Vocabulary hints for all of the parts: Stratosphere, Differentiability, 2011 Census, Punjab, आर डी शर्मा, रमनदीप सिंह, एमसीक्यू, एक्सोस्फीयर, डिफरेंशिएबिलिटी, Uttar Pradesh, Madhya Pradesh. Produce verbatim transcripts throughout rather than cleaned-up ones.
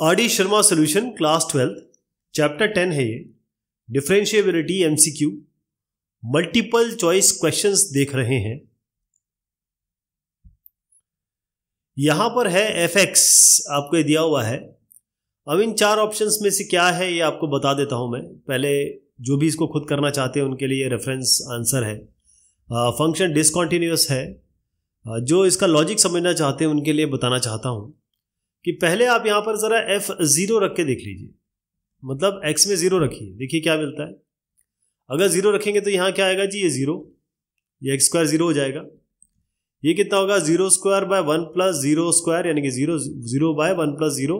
आर डी शर्मा solution class twelfth chapter ten है ये। डिफरेंशिएबिलिटी एमसीक्यू multiple choice questions देख रहे हैं। यहां पर है एफ एक्स आपको ये दिया हुआ है। अब इन चार ऑप्शंस में से क्या है ये आपको बता देता हूं मैं। पहले जो भी इसको खुद करना चाहते हैं उनके लिए रेफरेंस आंसर है। फंक्शन डिसकॉन्टीन्यूअस है, जो इसका लॉजिक समझना चाहते हैं उनके लिए बताना चाहता हूँ कि पहले आप यहाँ पर ज़रा एफ ज़ीरो रख के देख लीजिए, मतलब एक्स में ज़ीरो रखिए, देखिए क्या मिलता है। अगर ज़ीरो रखेंगे तो यहाँ क्या आएगा जी, ये ज़ीरो, ये एक्स स्क्वायर ज़ीरो हो जाएगा। ये कितना होगा, zero square by one plus zero square, यानी कि zero zero by one plus zero,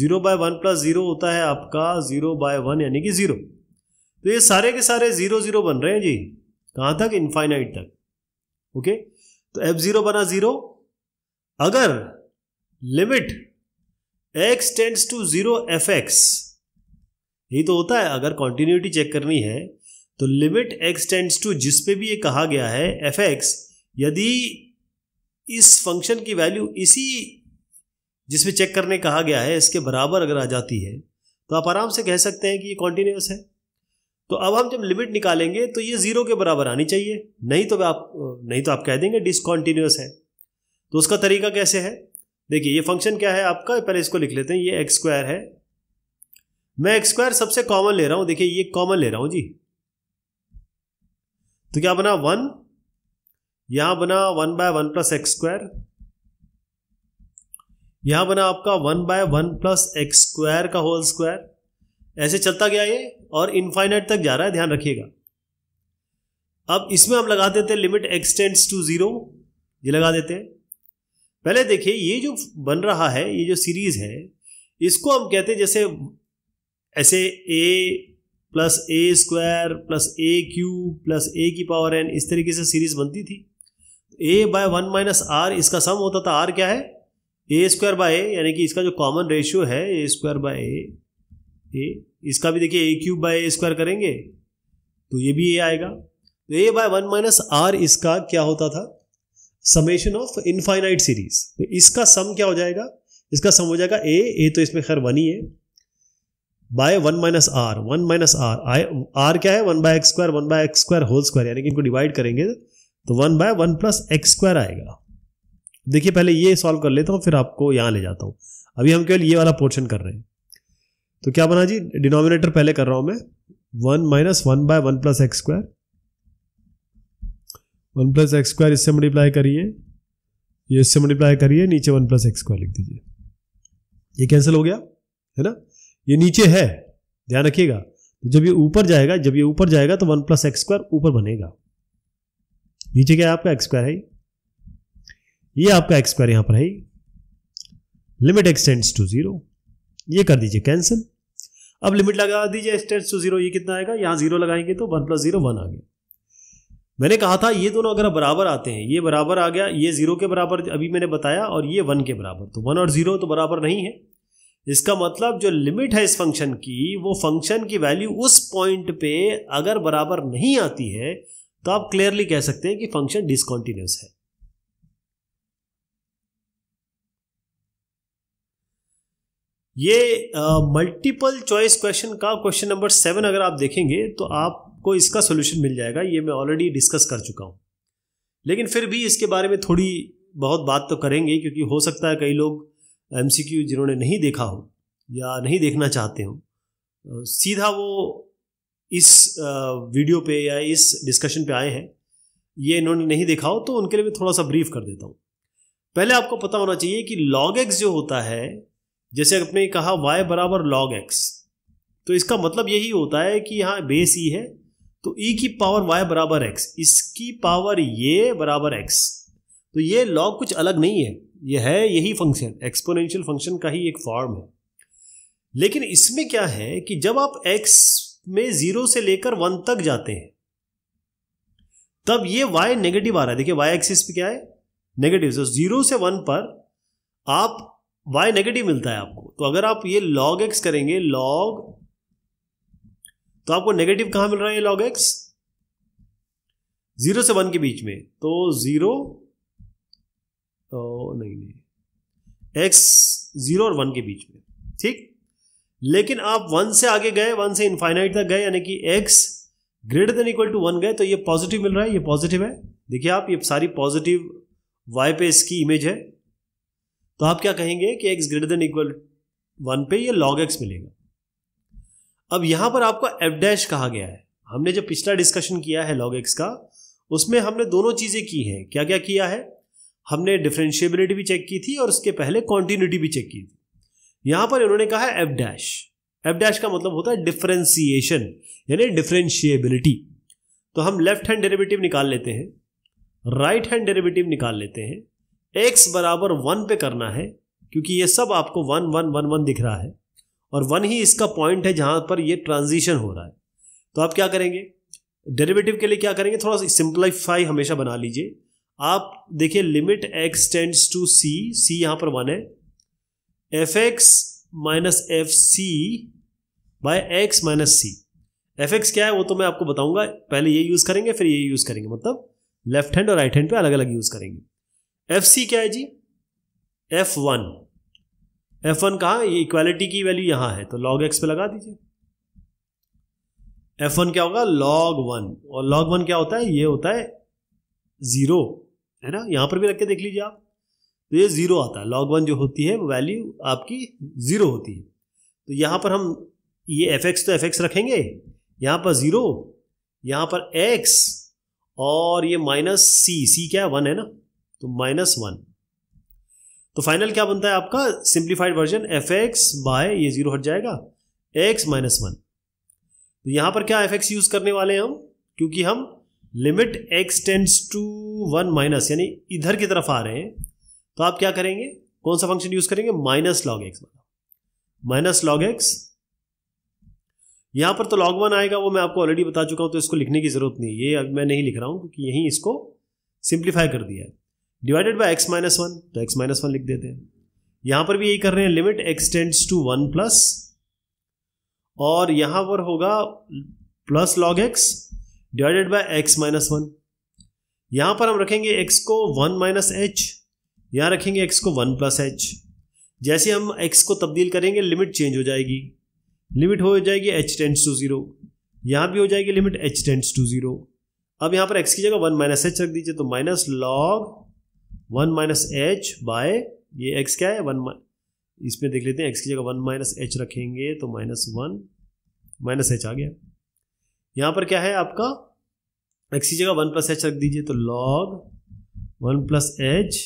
zero by one plus zero होता है आपका ज़ीरो बाय वन, यानी कि ज़ीरो। तो ये सारे के सारे ज़ीरो ज़ीरो बन रहे हैं जी, कहाँ तक, इन्फाइनाइट तक। ओके, तो एफ ज़ीरो बना ज़ीरो। अगर limit x tends to zero F X, यही तो होता है। अगर कॉन्टिन्यूटी चेक करनी है तो लिमिट x टेंड्स टू जिस पे भी ये कहा गया है एफ एक्स, यदि इस फंक्शन की वैल्यू इसी जिसपे चेक करने कहा गया है इसके बराबर अगर आ जाती है तो आप आराम से कह सकते हैं कि ये कॉन्टिन्यूस है। तो अब हम जब लिमिट निकालेंगे तो ये जीरो के बराबर आनी चाहिए, नहीं तो आप नहीं तो आप कह देंगे डिसकॉन्टिन्यूस है। तो उसका तरीका कैसे है, देखिए ये फंक्शन क्या है आपका, पहले इसको लिख लेते हैं। ये एक्स स्क्वायर है, मैं एक्स स्क्वायर सबसे कॉमन ले रहा हूं, देखिए ये कॉमन ले रहा हूं जी। तो क्या बना वन, यहां बना one by one plus x square, यहां बना आपका one by one plus x square का होल स्क्वायर। ऐसे चलता गया ये और इनफाइनाइट तक जा रहा है, ध्यान रखिएगा। अब इसमें हम लगा देते हैं limit x tends to zero, ये लगा देते हैं। पहले देखिए ये जो बन रहा है, ये जो सीरीज है, इसको हम कहते हैं जैसे ऐसे a plus A square plus A cube plus ए की पावर एन, इस तरीके से सीरीज बनती थी। a by one minus are इसका सम होता था। r क्या है, ए स्क्वायर बाय ए, यानी कि इसका जो कॉमन रेशियो है ए स्क्वायर बाय ए। इसका भी देखिए ए क्यूब बाय ए स्क्वायर करेंगे तो ये भी ए आएगा। तो ए बाय वन माइनस आर इसका क्या होता था, समेशन ऑफ इनफाइनाइट सीरीज। तो इसका सम क्या हो जाएगा, इसका सम हो जाएगा a, a तो इसमें खैर वन ही है, by one minus are, one minus are, are क्या है one by x square, one by x square whole square, यानी कि इनको डिवाइड करेंगे तो one by one plus x square आएगा। देखिए पहले ये सॉल्व कर लेता हूँ, फिर आपको यहाँ ले जाता हूँ। अभी हम केवल ये वाला पोर्शन कर रहे हैं। तो क्या बना जी, डिनोमिनेटर पहले कर रहा हूँ मैं, one minus one by one plus x square, one plus x square इससे मल्टीप्लाई करिए, ये इससे मल्टीप्लाई करिए, नीचे वन प्लस एक्स स्क्वायर लिख दीजिए। ये कैंसिल हो गया है ना, ये नीचे है, ध्यान रखिएगा। तो जब ये ऊपर जाएगा, जब ये ऊपर जाएगा तो वन प्लस एक्स स्क्वायर ऊपर बनेगा। नीचे क्या है आपका, एक्स स्क्वायर है, ये आपका एक्स स्क्वायर यहाँ पर है। Limit x tends to zero, ये कर दीजिए कैंसिल। अब लिमिट लगा दीजिए एक्स टेंड्स टू जीरो, ये कितना आएगा, यहाँ जीरो लगाएंगे तो वन प्लस जीरो वन आ गया। मैंने कहा था ये दोनों अगर बराबर आते हैं, ये बराबर आ गया, ये जीरो के बराबर अभी मैंने बताया, और ये वन के बराबर। तो वन और जीरो तो बराबर नहीं है, इसका मतलब जो लिमिट है इस फंक्शन की, वो फंक्शन की वैल्यू उस पॉइंट पे अगर बराबर नहीं आती है तो आप क्लियरली कह सकते हैं कि फंक्शन डिसकॉन्टिन्यूअस है। ये मल्टीपल चॉइस क्वेश्चन का क्वेश्चन नंबर सेवन अगर आप देखेंगे तो आप को इसका सॉल्यूशन मिल जाएगा। ये मैं ऑलरेडी डिस्कस कर चुका हूँ, लेकिन फिर भी इसके बारे में थोड़ी बहुत बात तो करेंगे, क्योंकि हो सकता है कई लोग एमसीक्यू जिन्होंने नहीं देखा हो या नहीं देखना चाहते हो, सीधा वो इस वीडियो पे या इस डिस्कशन पे आए हैं, ये इन्होंने नहीं देखा हो, तो उनके लिए मैं थोड़ा सा ब्रीफ कर देता हूँ। पहले आपको पता होना चाहिए कि लॉग एक्स जो होता है, जैसे आपने कहा वाई बराबर लॉग एक्स, तो इसका मतलब यही होता है कि यहाँ बेस ई है तो e की पावर y बराबर x, इसकी पावर ये बराबर x। तो ये लॉग कुछ अलग नहीं है, यह है यही फंक्शन, एक्सपोनेंशियल फंक्शन का ही एक फॉर्म है। लेकिन इसमें क्या है कि जब आप x में जीरो से लेकर वन तक जाते हैं तब ये y नेगेटिव आ रहा है। देखिए y एक्सिस पे क्या है, नेगेटिव। तो जीरो से वन पर आप y नेगेटिव मिलता है आपको। तो अगर आप ये लॉग x करेंगे, लॉग, तो आपको नेगेटिव कहां मिल रहा है, लॉग एक्स जीरो से वन के बीच में। तो जीरो तो नहीं नहीं एक्स जीरो और वन के बीच में, ठीक। लेकिन आप वन से आगे गए, वन से इनफाइनाइट तक गए, यानी कि x greater than equal to one गए तो ये पॉजिटिव मिल रहा है, ये पॉजिटिव है। देखिए आप ये सारी पॉजिटिव वाई पे इसकी इमेज है, तो आप क्या कहेंगे कि x greater than equal one पे ये लॉग एक्स मिलेगा। अब यहां पर आपको एफ डैश कहा गया है। हमने जो पिछला डिस्कशन किया है लॉग एक्स का, उसमें हमने दोनों चीजें की हैं। क्या क्या किया है? हमने डिफरेंशिएबिलिटी भी चेक की थी और उसके पहले कॉन्टिन्यूटी भी चेक की थी। यहां पर इन्होंने कहा है एफ डैश। एफ डैश का मतलब होता है डिफरेंशिएशन यानी डिफरेंशिएबिलिटी। तो हम लेफ्ट हैंड डेरिवेटिव निकाल लेते हैं, राइट हैंड डेरिवेटिव निकाल लेते हैं। एक्स बराबर वन पे करना है क्योंकि ये सब आपको वन वन वन वन दिख रहा है और वन ही इसका पॉइंट है जहां पर ये ट्रांजिशन हो रहा है। तो आप क्या करेंगे डेरिवेटिव के लिए, क्या करेंगे थोड़ा सा सिंप्लीफाई हमेशा बना लीजिए। आप देखिए लिमिट एक्स टेंड्स टू सी, सी यहां पर वन है, F x minus F C by x minus C. F x क्या है वो तो मैं आपको बताऊंगा, पहले ये यूज करेंगे फिर ये यूज करेंगे, मतलब लेफ्ट हैंड और राइट हैंड पे अलग अलग यूज करेंगे। एफ सी क्या है जी? F one. एफ वन कहा ये इक्वालिटी की वैल्यू यहां है, तो लॉग एक्स पे लगा दीजिए। एफ वन क्या होगा? Log one. और लॉग वन क्या होता है? ये होता है जीरो, है ना, यहां पर भी रख के देख लीजिए आप, तो ये जीरो आता है। लॉग वन जो होती है वैल्यू आपकी जीरो होती है। तो यहां पर हम ये एफ एक्स तो एफ एक्स रखेंगे, यहां पर जीरो, यहां पर एक्स और ये माइनस सी। सी क्या है? वन है ना, तो माइनस वन। तो फाइनल क्या बनता है आपका simplified version? F X by ये जीरो हट जाएगा, एक्स माइनस वन। तो यहां पर क्या एफ एक्स यूज करने वाले हैं हम, क्योंकि हम limit x tends to one minus यानी इधर की तरफ आ रहे हैं। तो आप क्या करेंगे, कौन सा फंक्शन यूज करेंगे? माइनस लॉग एक्स वाला, माइनस लॉग एक्स। यहां पर तो लॉग वन आएगा, वो मैं आपको ऑलरेडी बता चुका हूं, तो इसको लिखने की जरूरत नहीं है, ये अब मैं नहीं लिख रहा हूं क्योंकि यहीं इसको सिंप्लीफाई कर दिया है। Divided by x minus one, तो एक्स माइनस वन लिख देते हैं। यहां पर भी यही कर रहे हैं, limit x tends to one plus, और यहां पर होगा plus log x divided by x minus one. यहां पर हम रखेंगे एक्स को वन माइनस एच, यहां रखेंगे एक्स को वन प्लस एच। जैसे हम एक्स को तब्दील करेंगे लिमिट चेंज हो जाएगी, लिमिट हो जाएगी h टेंड्स टू जीरो, यहां भी हो जाएगी limit h tends to zero. अब यहां पर x की जगह वन माइनस एच रख दीजिए, तो minus log one minus h by ये x क्या है वन, इसमें देख लेते हैं x की जगह वन माइनस एच रखेंगे तो माइनस वन माइनस एच आ गया। यहां पर क्या है आपका x की जगह वन प्लस एच रख दीजिए, तो लॉग वन प्लस एच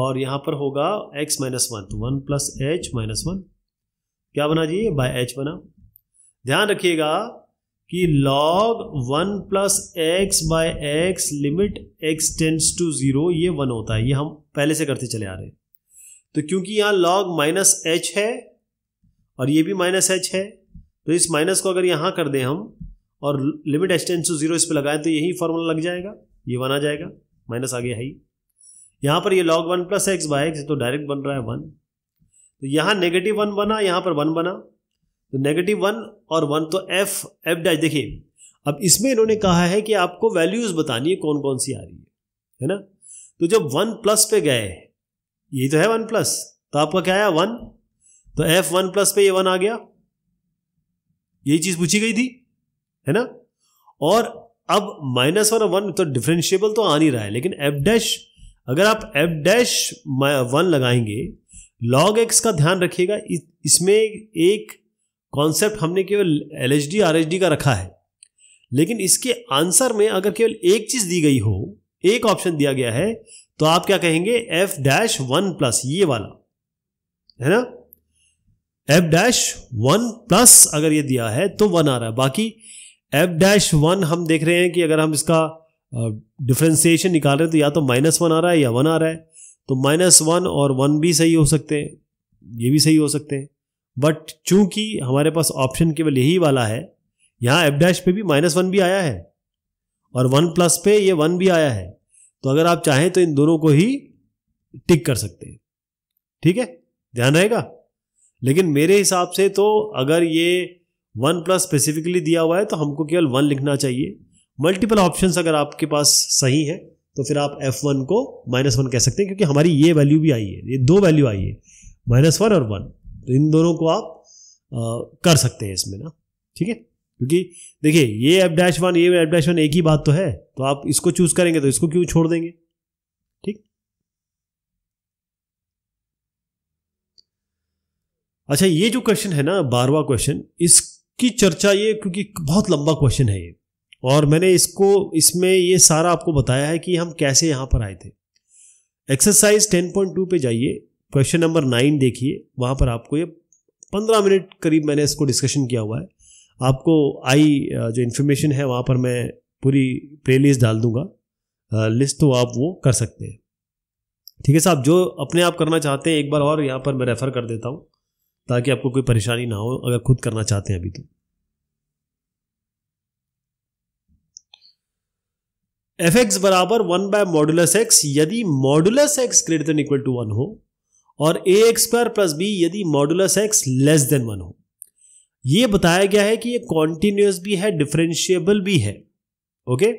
और यहां पर होगा x माइनस वन, तो one plus h minus one क्या बना जी? बाय h बना। ध्यान रखिएगा कि log one plus x by x limit x tends to zero ये वन होता है, ये हम पहले से करते चले आ रहे हैं। तो क्योंकि यहां log माइनस एच है और ये भी माइनस एच है, तो इस माइनस को अगर यहां कर दें हम और limit h tends to zero इस पर लगाएं तो यही फॉर्मूला लग जाएगा, ये वन आ जाएगा, माइनस आगे है ही। यहां पर ये log one plus x by x तो डायरेक्ट बन रहा है वन, तो यहां नेगेटिव वन बना, यहां पर वन बना, तो नेगेटिव वन और वन। तो एफ एफ डैश देखिए, अब इसमें इन्होंने कहा है कि आपको वैल्यूज बतानी है कौन कौन सी आ रही है, है ना। तो जब वन प्लस पे गए, यही तो है वन प्लस, तो आपका क्या आया? वन। तो एफ वन प्लस पे ये वन आ गया, यही चीज पूछी गई थी, है ना। और अब माइनस वन और वन तो डिफरेंशिएबल तो आ नहीं रहा है, लेकिन एफ डैश अगर आप एफ डैश वन लगाएंगे लॉग एक्स का, ध्यान रखिएगा इसमें एक कॉन्सेप्ट हमने केवल L H D R H D का रखा है, लेकिन इसके आंसर में अगर केवल एक चीज दी गई हो, एक ऑप्शन दिया गया है, तो आप क्या कहेंगे? एफ डैश वन प्लस ये वाला, है ना, एफ डैश वन प्लस अगर ये दिया है तो वन आ रहा है। बाकी एफ डैश वन हम देख रहे हैं कि अगर हम इसका डिफ्रेंसिएशन निकाल रहे हैं तो या तो माइनस वन आ रहा है या वन आ रहा है, तो माइनस वन और वन भी सही हो सकते हैं, ये भी सही हो सकते हैं, बट चूंकि हमारे पास ऑप्शन केवल यही वाला है, यहाँ एफ डैश पे भी माइनस वन भी आया है और वन प्लस पे ये वन भी आया है, तो अगर आप चाहें तो इन दोनों को ही टिक कर सकते हैं, ठीक है, ध्यान रहेगा। लेकिन मेरे हिसाब से तो अगर ये वन प्लस स्पेसिफिकली दिया हुआ है तो हमको केवल वन लिखना चाहिए। मल्टीपल ऑप्शंस अगर आपके पास सही है तो फिर आप एफ वन को माइनस वन कह सकते हैं, क्योंकि हमारी ये वैल्यू भी आई है, ये दो वैल्यू आई है माइनस वन और वन। तो इन दोनों को आप आ, कर सकते हैं इसमें ना, ठीक है। क्योंकि देखिए ये एफ डैश वन ये एफ डैश वन एक ही बात तो है, तो आप इसको चूज करेंगे तो इसको क्यों छोड़ देंगे, ठीक। अच्छा ये जो क्वेश्चन है ना बारहवां क्वेश्चन, इसकी चर्चा ये क्योंकि बहुत लंबा क्वेश्चन है ये, और मैंने इसको इसमें ये सारा आपको बताया है कि हम कैसे यहाँ पर आए थे। एक्सरसाइज टेन पॉइंट टू पे जाइए, क्वेश्चन नंबर नाइन देखिए, वहाँ पर आपको ये पंद्रह मिनट करीब मैंने इसको डिस्कशन किया हुआ है। आपको आई जो इन्फॉर्मेशन है वहाँ पर मैं पूरी प्ले लिस्ट डाल दूंगा, लिस्ट तो आप वो कर सकते हैं, ठीक है साहब। जो अपने आप करना चाहते हैं एक बार और यहाँ पर मैं रेफ़र कर देता हूँ ताकि आपको कोई परेशानी ना हो अगर खुद करना चाहते हैं अभी तो। एफ एक्स बराबर वन बाय मॉडुलस एक्स यदि modulus x greater than equal to one हो, और a x square plus b यदि modulus x less than one हो। यह बताया गया है कि यह कॉन्टिन्यूस भी है, डिफरेंशिएबल भी है, ओके।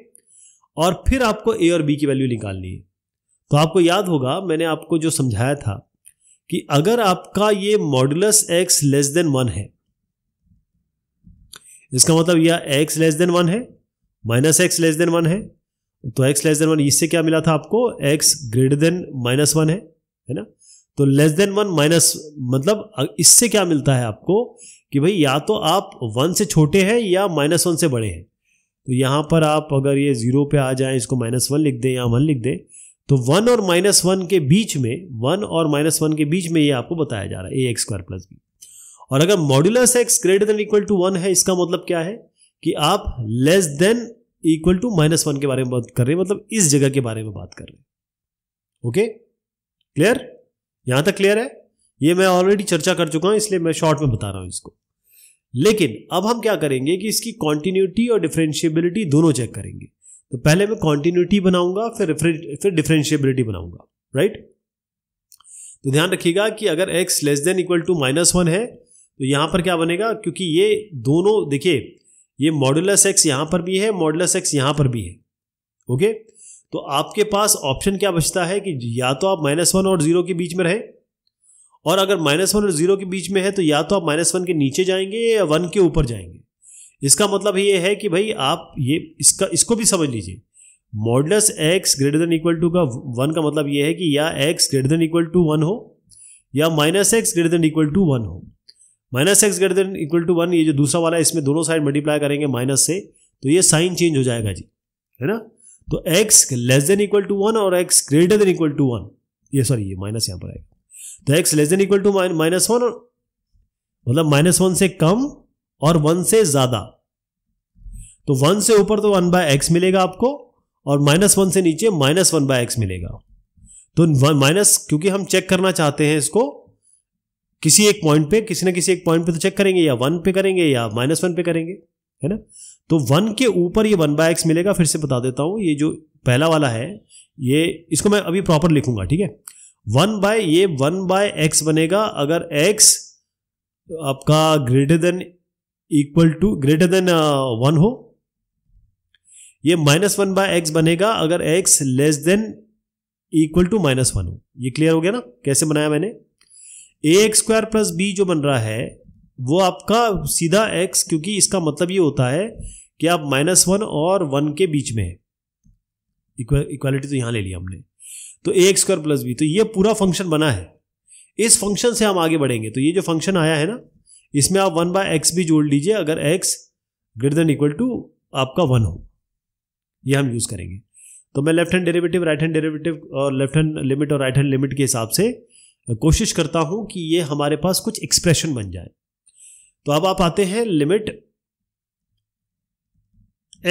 और फिर आपको ए और बी की वैल्यू निकालनी है। तो आपको याद होगा मैंने आपको जो समझाया था कि अगर आपका ये modulus x less than one है, इसका मतलब यह एक्स लेस देन वन है minus x less than one है, तो एक्स लेस देन वन, इससे क्या मिला था आपको x greater than minus one है, है ना। तो लेस देन वन माइनस, मतलब इससे क्या मिलता है आपको कि भाई या तो आप वन से छोटे हैं या माइनस वन से बड़े हैं। तो यहाँ पर आप अगर ये जीरो पे आ जाए, इसको माइनस वन लिख दें या वन लिख दें, तो वन और माइनस वन के बीच में, वन और माइनस वन के बीच में ये आपको बताया जा रहा है a x square plus b. और अगर modulus x greater than equal to one है, इसका मतलब क्या है कि आप less than equal to minus one के बारे में बात कर रहे हैं, मतलब इस जगह के बारे में बात कर रहे हैं, ओके। क्लियर, यहां तक क्लियर है। ये मैं ऑलरेडी चर्चा कर चुका हूं इसलिए मैं शॉर्ट में बता रहा हूं इसको। लेकिन अब हम क्या करेंगे कि इसकी कॉन्टिन्यूटी और डिफरेंशिएबिलिटी दोनों चेक करेंगे। तो पहले मैं कॉन्टिन्यूटी बनाऊंगा, फिर फिर डिफरेंशिएबिलिटी बनाऊंगा, राइट। तो ध्यान रखिएगा कि अगर x less than equal to minus one है तो यहां पर क्या बनेगा, क्योंकि ये दोनों देखिए ये मॉडुलस एक्स यहां पर भी है, मॉडुलस एक्स यहां पर भी है, ओके। तो आपके पास ऑप्शन क्या बचता है कि या तो आप माइनस वन और जीरो के बीच में रहें, और अगर माइनस वन और जीरो के बीच में है तो या तो आप माइनस वन के नीचे जाएंगे या वन के ऊपर जाएंगे। इसका मतलब ये है कि भाई आप ये इसका इसको भी समझ लीजिए, modulus x greater than equal to का वन का मतलब ये है कि या x greater than equal to one हो या minus x greater than equal to one हो। Minus x greater than equal to one, ये जो दूसरा वाला है इसमें दोनों साइड मल्टीप्लाई करेंगे माइनस से, तो ये साइन चेंज हो जाएगा जी, है ना। तो x less than equal to one और x greater than equal to one, ये सॉरी ये माइनस यहाँ पर आएगा। तो x less than equal to minus one और मतलब माइनस वन से कम और वन से ज्यादा। तो वन से ऊपर तो वन बाय एक्स मिलेगा आपको, और माइनस वन से नीचे माइनस वन बाय एक्स मिलेगा। तो माइनस, क्योंकि हम चेक करना चाहते हैं इसको किसी एक पॉइंट पे, किसी ना किसी एक पॉइंट पे तो चेक करेंगे, या वन पे करेंगे या माइनस वन पे करेंगे, है ना। तो वन के ऊपर ये वन बाय एक्स मिलेगा। फिर से बता देता हूं, ये जो पहला वाला है ये इसको मैं अभी प्रॉपर लिखूंगा, ठीक है। वन बाय ये वन बाय एक्स बनेगा अगर एक्स आपका greater than equal to greater than one हो। ये माइनस वन बाय एक्स बनेगा अगर x less than equal to minus one हो। ये क्लियर हो गया ना कैसे बनाया मैंने। A x square plus b जो बन रहा है वो आपका सीधा एक्स, क्योंकि इसका मतलब ये होता है कि आप माइनस वन और वन के बीच में है। इक्वालिटी तो यहां ले लिया हमने। तो a x square plus b, तो ये पूरा फंक्शन बना है, इस फंक्शन से हम आगे बढ़ेंगे। तो ये जो फंक्शन आया है ना इसमें आप वन बाय एक्स भी जोड़ लीजिए अगर x greater than equal to आपका वन हो, ये हम यूज करेंगे। तो मैं left hand derivative, right hand derivative और लेफ्ट हैंड लिमिट और राइट हैंड लिमिट के हिसाब से कोशिश करता हूं कि ये हमारे पास कुछ एक्सप्रेशन बन जाए। तो अब आप आते हैं लिमिट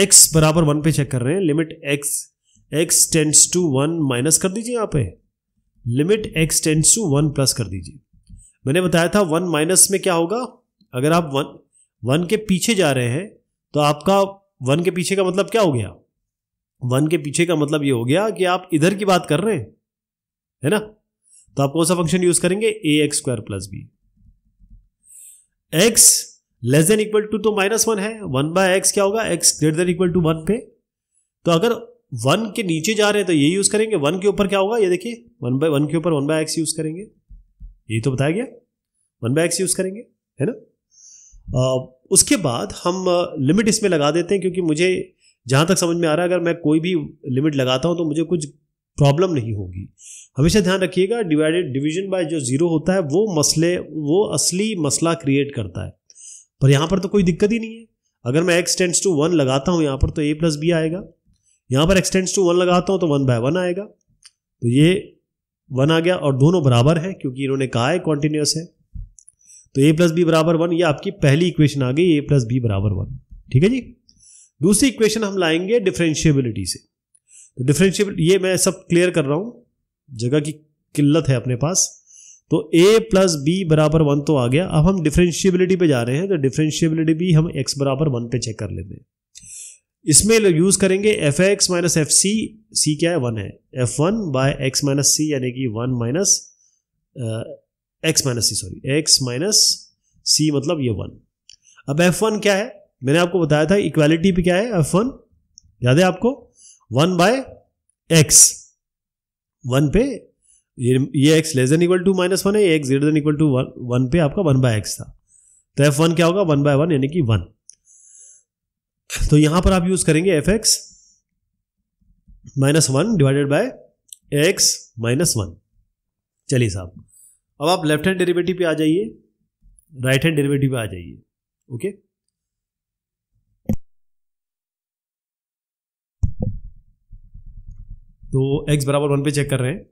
x बराबर वन पे चेक कर रहे हैं। Limit x x tends to one minus कर दीजिए, यहां पे limit x tends to one plus कर दीजिए। मैंने बताया था वन माइनस में क्या होगा, अगर आप वन वन के पीछे जा रहे हैं तो आपका वन के पीछे का मतलब क्या हो गया, वन के पीछे का मतलब ये हो गया कि आप इधर की बात कर रहे हैं, है ना। तो आप कौन सा फंक्शन यूज करेंगे, a x square plus b. X less than equal to तो माइनस वन है, वन बाय एक्स क्या होगा x greater than equal to one पे। तो अगर वन के नीचे जा रहे हैं तो ये यूज करेंगे, वन के ऊपर क्या होगा ये देखिए वन बाय वन के ऊपर वन बाय एक्स यूज करेंगे, यही तो बताया गया। वन बाय एक्स यूज करेंगे, है ना। उसके बाद हम लिमिट इसमें लगा देते हैं, क्योंकि मुझे जहां तक समझ में आ रहा है अगर मैं कोई भी लिमिट लगाता हूं तो मुझे कुछ प्रॉब्लम नहीं होगी। हमेशा ध्यान रखिएगा डिवाइडेड डिवीजन बाय जो जीरो होता है वो मसले वो असली मसला क्रिएट करता है, पर यहां पर तो कोई दिक्कत ही नहीं है। अगर मैं एक्स टेंस टू वन लगाता हूं यहां पर तो ए प्लस बी आएगा, यहां पर एक्स टेंस टू वन लगाता हूं तो वन बाय वन आएगा, तो ये वन आ गया और दोनों बराबर हैं क्योंकि इन्होंने कहा है कॉन्टिन्यूस है, तो ए प्लस बी बराबर वन। ये आपकी पहली इक्वेशन आ गई, ए प्लस बी बराबर वन, ठीक है जी। दूसरी इक्वेशन हम लाएंगे डिफरेंशिएबिलिटी से। तो डिफरेंशिएबिलिटी ये मैं सब क्लियर कर रहा हूं, जगह की किल्लत है अपने पास। तो a प्लस बी बराबर वन तो आ गया, अब हम डिफरेंशिएबिलिटी पे जा रहे हैं, तो डिफरेंशिएबिलिटी भी हम x बराबर वन पे चेक कर लेते हैं। इसमें यूज करेंगे F x minus F C, C क्या है वन है, F one by x minus C यानी कि one minus x minus C sorry X minus C मतलब ये वन। अब एफ वन क्या है, मैंने आपको बताया था इक्वालिटी पे क्या है एफ वन, याद है आपको, वन बाय एक्स, वन पे ये ये x less than equal to minus one है, x greater than equal to one, one पे आपका वन बाय एक्स था, तो एफ वन क्या होगा वन बाय वन यानी कि वन। तो यहां पर आप यूज करेंगे F x minus one divided by x minus one. चलिए साहब, अब आप लेफ्ट हैंड डेरिवेटिव पे आ जाइए, राइट हैंड डेरिवेटिव पे आ जाइए, ओके। तो एक्स बराबर वन पे चेक कर रहे हैं।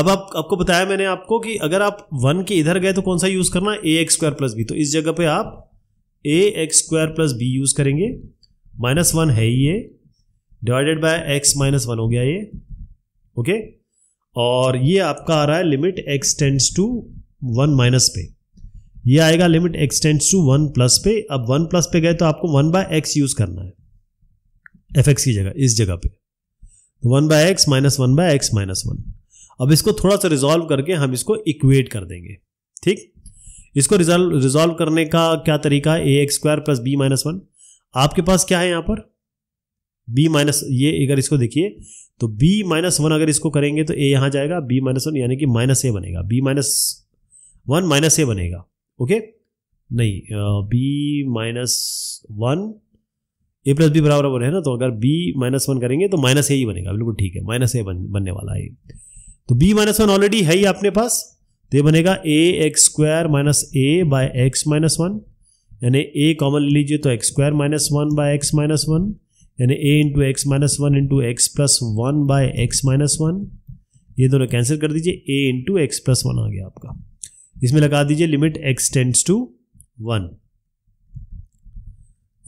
अब आप, आपको बताया मैंने आपको कि अगर आप वन के इधर गए तो कौन सा यूज करना, a x square plus b, तो इस जगह पे आप a x square plus b use करेंगे, माइनस वन है ये divided by x minus one हो गया ये, ओके। और ये आपका आ रहा है limit x tends to one minus पे, ये आएगा limit x tends to one plus पे। अब वन प्लस पे गए तो आपको वन बाय एक्स यूज करना है एफ एक्स की जगह, इस जगह पे तो one by x minus one by x minus one. अब इसको थोड़ा सा रिजॉल्व करके हम इसको इक्वेट कर देंगे, ठीक। इसको रिजॉल्व रिजॉल्व करने का क्या तरीका है, a x square plus b minus one. आपके पास क्या है यहाँ पर b माइनस, ये अगर इसको देखिए तो b माइनस वन अगर इसको करेंगे तो a यहाँ जाएगा, b माइनस वन यानी कि माइनस ए बनेगा, b minus one minus a बनेगा, ओके। नहीं b minus one a plus b बराबर बराबर है ना, तो अगर b माइनस वन करेंगे तो माइनस ए ही बनेगा, बिल्कुल ठीक है, माइनस ए बन, बनने वाला है। तो b माइनस वन ऑलरेडी है ही अपने पास, तो ये बनेगा a x square minus a by x minus one, यानी ए कॉमन ले लीजिए तो x square minus one by x minus one यानी a into x minus one into x plus one by x minus one. ये दोनों cancel कर दीजिए, a into x plus one आ गया आपका। इसमें लगा दीजिए limit x tends to one,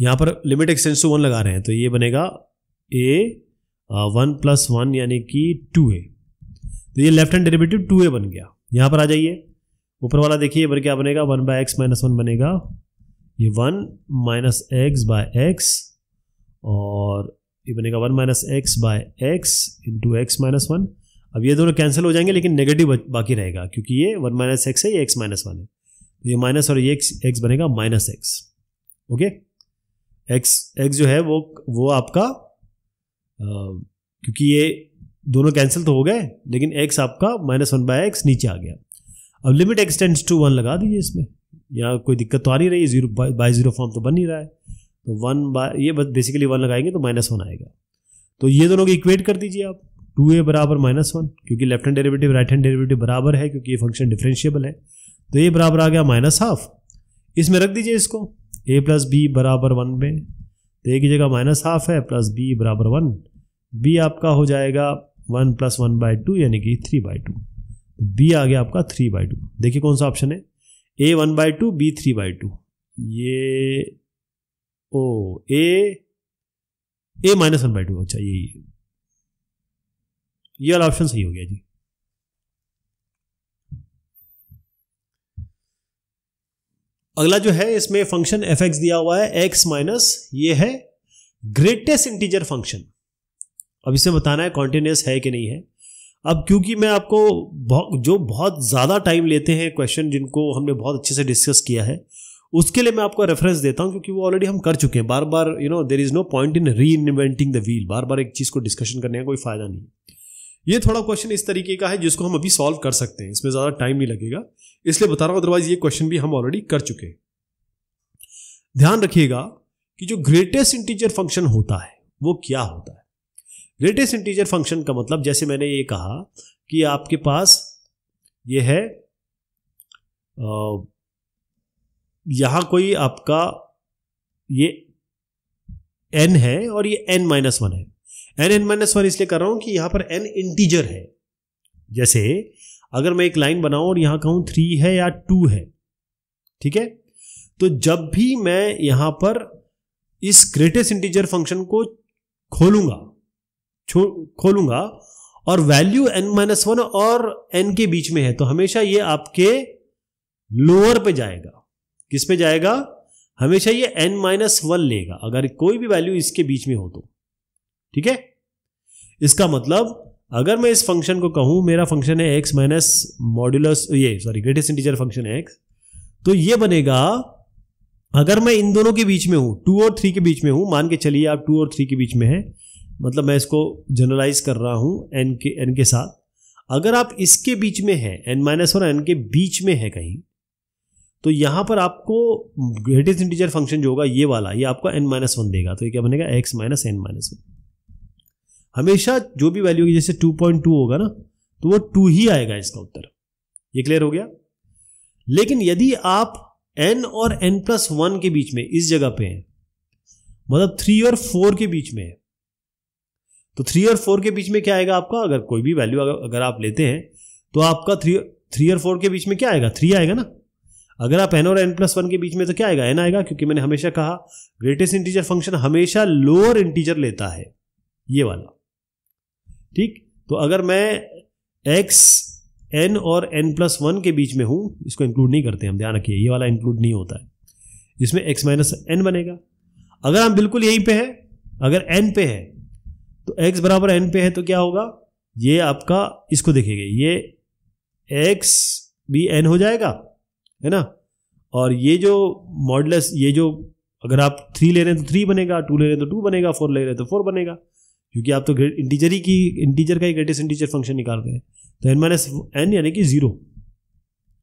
यहाँ पर limit x tends to one लगा रहे हैं, तो ये बनेगा a वन प्लस वन यानी कि टू ए, तो ये left hand derivative two a बन गया। यहाँ पर आ जाइए, ऊपर वाला देखिए पर क्या बनेगा, one by x minus one बनेगा, ये one minus x by x और ये बनेगा one minus x by x into x minus one. अब ये दोनों कैंसिल हो जाएंगे लेकिन नेगेटिव बाकी रहेगा क्योंकि ये वन माइनस एक्स है, ये एक्स माइनस वन है, तो ये माइनस और ये एक्स एक्स बनेगा minus x, okay. X x जो है वो वो आपका आ, क्योंकि ये दोनों कैंसिल तो हो गए लेकिन x आपका माइनस वन बाय एक्स नीचे आ गया। अब limit x tends to one लगा दीजिए, इसमें यहाँ कोई दिक्कत तो आ नहीं रही, जीरो बाय जीरो फॉर्म तो बन नहीं रहा है, तो वन बाय ये बस बेसिकली वन लगाएंगे तो माइनस वन आएगा। तो ये दोनों को इक्वेट कर दीजिए आप, टू ए बराबर माइनस वन, क्योंकि left hand derivative right hand derivative बराबर है क्योंकि ये फंक्शन डिफरेंशियबल है, तो ये बराबर आ गया माइनस हाफ। इसमें रख दीजिए इसको ए प्लस बी बराबर वन पे, तो ए की जगह माइनस हाफ है प्लस बी बराबर वन, बी आपका हो जाएगा one plus one by two यानी कि थ्री बाई टू, बी आ गया आपका थ्री बाई टू। देखिए कौन सा ऑप्शन है, a one by two b three by two, ये oh a a minus one by two, अच्छा ये ये वाला ऑप्शन सही हो गया जी। अगला जो है इसमें फंक्शन एफ एक्स दिया हुआ है, एक्स माइनस ये है ग्रेटेस्ट इंटीजर फंक्शन। अब इसे बताना है कॉन्टिन्यूस है कि नहीं है। अब क्योंकि मैं आपको बहु, जो बहुत ज़्यादा टाइम लेते हैं क्वेश्चन जिनको हमने बहुत अच्छे से डिस्कस किया है उसके लिए मैं आपको रेफरेंस देता हूं क्योंकि वो ऑलरेडी हम कर चुके हैं बार बार, you know there is no point in reinventing the wheel, बार बार एक चीज़ को डिस्कशन करने का कोई फ़ायदा नहीं है। ये थोड़ा क्वेश्चन इस तरीके का है जिसको हम अभी सॉल्व कर सकते हैं, इसमें ज़्यादा टाइम नहीं लगेगा, इसलिए बता रहा हूँ। अदरवाइज ये क्वेश्चन भी हम ऑलरेडी कर चुके हैं। ध्यान रखिएगा कि जो ग्रेटेस्ट इंटीजर फंक्शन होता है वो क्या होता है। ग्रेटेस्ट इंटीजर फंक्शन का मतलब, जैसे मैंने ये कहा कि आपके पास ये है, यहाँ कोई आपका ये एन है और ये एन माइनस वन है। एन एन माइनस वन इसलिए कर रहा हूं कि यहां पर एन इंटीजर है। जैसे अगर मैं एक लाइन बनाऊं और यहां कहूं थ्री है या टू है, ठीक है, तो जब भी मैं यहां पर इस ग्रेटेस्ट इंटीजर फंक्शन को खोलूंगा खोलूंगा और वैल्यू एन माइनस वन और एन के बीच में है, तो हमेशा ये आपके लोअर पे जाएगा। किस पे जाएगा? हमेशा ये एन माइनस वन लेगा अगर कोई भी वैल्यू इसके बीच में हो तो, ठीक है। इसका मतलब अगर मैं इस फंक्शन को कहूं, मेरा फंक्शन है एक्स माइनस मॉड्यूलस, ये सॉरी ग्रेटेस्ट इंटीजर फंक्शन है एक्स, तो ये बनेगा अगर मैं इन दोनों के बीच में हूं, टू और थ्री के बीच में हूं, मान के चलिए आप टू और थ्री के बीच में है, मतलब मैं इसको जनरलाइज कर रहा हूं एन के एन के साथ। अगर आप इसके बीच में है, एन माइनस और एन के बीच में है कहीं, तो यहां पर आपको ग्रेटेस्ट इंटीजर फंक्शन जो होगा ये वाला, ये आपको एन माइनस वन देगा। तो ये क्या बनेगा? X minus n minus one. हमेशा जो भी वैल्यू होगी, जैसे टू पॉइंट टू होगा ना, तो वो टू ही आएगा इसका उत्तर। ये क्लियर हो गया। लेकिन यदि आप n और n प्लस वन के बीच में इस जगह पे हैं, मतलब थ्री और फोर के बीच में है, तो थ्री और फोर के बीच में क्या आएगा आपका? अगर कोई भी वैल्यू अगर आप लेते हैं तो आपका थ्री थ्री और फोर के बीच में क्या आएगा? थ्री आएगा ना। अगर आप n और n प्लस वन के बीच में, तो क्या आएगा? n आएगा, क्योंकि मैंने हमेशा कहा ग्रेटेस्ट इंटीजर फंक्शन हमेशा लोअर इंटीजर लेता है, ये वाला, ठीक। तो अगर मैं x n और n प्लस वन के बीच में हूं, इसको इंक्लूड नहीं करते हम, ध्यान रखिए, ये वाला इंक्लूड नहीं होता है, इसमें x माइनस n बनेगा। अगर हम बिल्कुल यहीं पे है, अगर n पे है तो x बराबर n पे है, तो क्या होगा? ये आपका, इसको देखेंगे, ये x भी n हो जाएगा, है ना, और ये जो मॉडुलस, ये जो अगर आप थ्री ले रहे हैं तो थ्री बनेगा, टू ले रहे हैं तो टू बनेगा, फोर ले रहे हैं तो फोर बनेगा, क्योंकि आप तो इंटीजर ही की इंटीजर का ही ग्रेटेस्ट इंटीजर फंक्शन निकाल रहे हैं। तो एन माइनस एन यानी कि जीरो,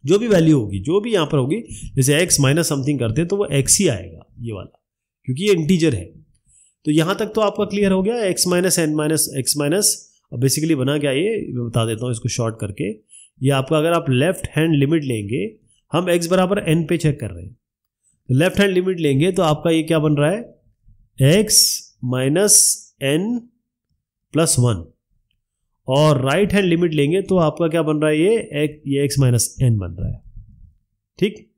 जो भी वैल्यू होगी, जो भी यहाँ पर होगी, जैसे एक्स माइनस समथिंग करते हैं तो वो एक्स ही आएगा ये वाला, क्योंकि ये इंटीजर है। तो यहाँ तक तो आपका क्लियर हो गया। X minus n minus x minus basically बना क्या, ये मैं बता देता हूँ इसको शॉर्ट करके। ये आपका, अगर आप लेफ्ट हैंड लिमिट लेंगे, हम एक्स बराबर एन पे चेक कर रहे हैं, तो लेफ्ट हैंड लिमिट लेंगे तो आपका ये क्या बन रहा है? X minus n plus one. और राइट हैंड लिमिट लेंगे तो आपका क्या बन रहा है? ये एक, ये x माइनस एन बन रहा है, ठीक।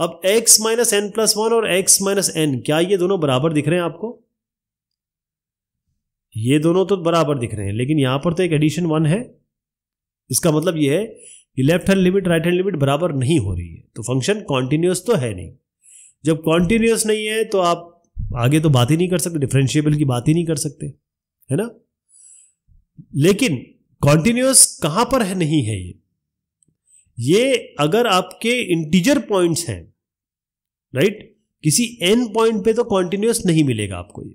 अब x minus n plus one और x माइनस एन, क्या ये दोनों बराबर दिख रहे हैं आपको? ये दोनों तो बराबर दिख रहे हैं, लेकिन यहां पर तो एक एडिशन वन है। इसका मतलब ये है कि left hand limit right hand limit बराबर नहीं हो रही है, तो फंक्शन कॉन्टिन्यूस तो है नहीं। जब कॉन्टिन्यूस नहीं है तो आप आगे तो बात ही नहीं कर सकते, डिफरेंशिएबल की बात ही नहीं कर सकते, है ना। लेकिन कॉन्टिन्यूअस कहां पर है, नहीं है ये ये अगर आपके इंटीजर पॉइंट्स हैं, राइट, किसी एन पॉइंट पे तो कॉन्टिन्यूअस नहीं मिलेगा आपको ये।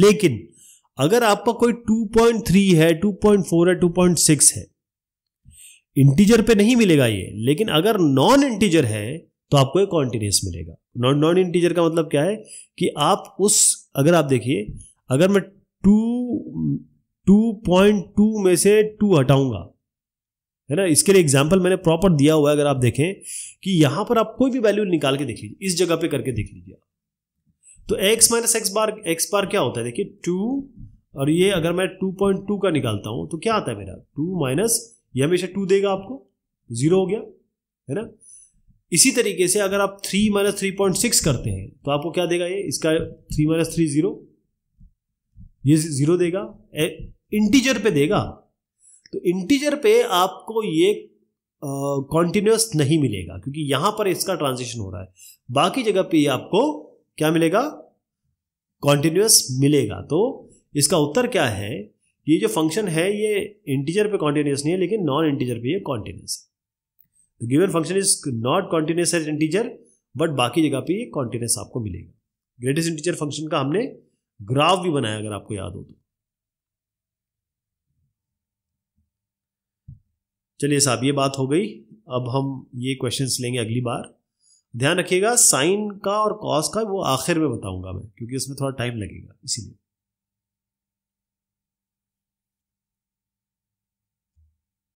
लेकिन अगर आपका कोई टू पॉइंट थ्री है, टू पॉइंट फोर है, टू पॉइंट सिक्स है, इंटीजर पे नहीं मिलेगा ये। लेकिन अगर नॉन इंटीजर है तो आपको कॉन्टिन्यूस मिलेगा। नॉन नॉन इंटीजर का मतलब क्या है कि आप उस, अगर आप देखिए, अगर मैं टू टू पॉइंट टू में से टू हटाऊंगा, है ना, इसके लिए एग्जाम्पल मैंने प्रॉपर दिया हुआ है। अगर आप देखें कि यहां पर आप कोई भी वैल्यू निकाल के देख लीजिए, इस जगह पे करके देख लीजिए, तो x minus x bar x bar क्या होता है? देखिए टू, और ये अगर मैं टू पॉइंट टू का निकालता हूं तो क्या आता है मेरा? टू माइनस, ये हमेशा टू देगा आपको, जीरो हो गया, है ना। इसी तरीके से अगर आप three minus three point six करते हैं तो आपको क्या देगा ये? इसका थ्री माइनस थ्री जीरो, ये जीरो देगा, इंटीजर पे देगा। तो इंटीजर पे आपको ये कॉन्टिन्यूस नहीं मिलेगा, क्योंकि यहां पर इसका ट्रांजिशन हो रहा है। बाकी जगह पे आपको क्या मिलेगा? कॉन्टिन्यूस मिलेगा। तो इसका उत्तर क्या है? ये जो फंक्शन है ये इंटीजर पे कॉन्टिन्यूस नहीं है, लेकिन नॉन इंटीजर पे ये कॉन्टिन्यूस है। The given function is not continuous as integer, but बाकी जगह पे ये continuous आपको मिलेगा। Greatest integer function का हमने ग्राफ भी बनाया, अगर आपको याद हो तो। चलिए साहब, ये बात हो गई। अब हम ये क्वेश्चंस लेंगे अगली बार। ध्यान रखिएगा साइन का और कॉस का वो आखिर में बताऊंगा मैं, क्योंकि उसमें थोड़ा टाइम लगेगा इसीलिए।